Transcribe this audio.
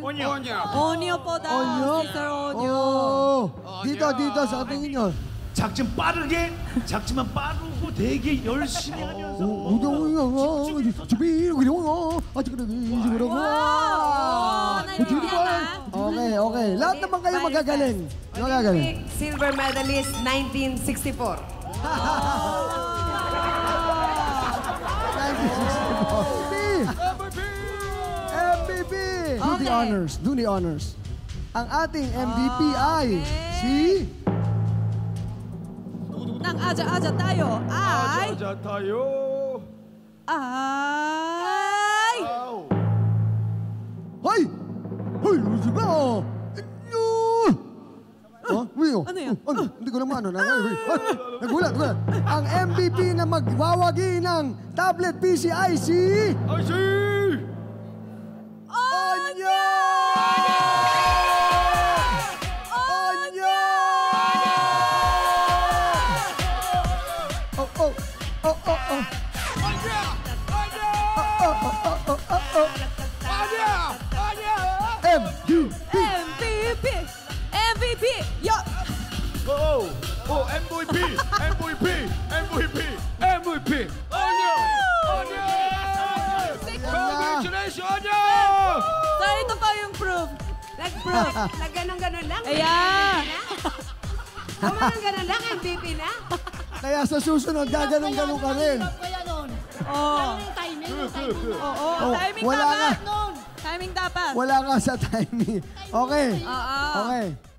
Onyo. Onyo. Onyo po daw. Onyo. Sister Onyo. Dito, dito sa ating inyo. 작전 빠르게, 작지만 빠르고 되게 열심히 하면서 집중해서 아직 그래도 인식으로 Okay, okay. Lahat naman kayo magagaling. Olympic silver medalist 1964. 1964. MVP! Do the honors, do the honors. Ang ating MVP ay si... Nang aja-aja tayo ay... Aja-aja tayo! Ay... Hoy! Hoy! Lucifer! Ano? Ano yan? Hindi ko naman ano. Nagulat. Ang MVP na magwawagi ng tablet PC ay si... Ay si... Onyo! MVP! Yo! Oh, MVP! MVP! MVP! MVP! Onyo! Onyo! Congratulations, Onyo! So, ito pa yung proof. Nag-proof. Nag-ganon-ganon lang. Ayan! Gumanong-ganon lang, MVP na. Kaya sa susunod, gaganong-ganon ka rin. Ano yung timing? Oo, timing dapat. Wala ka sa timing. Okay.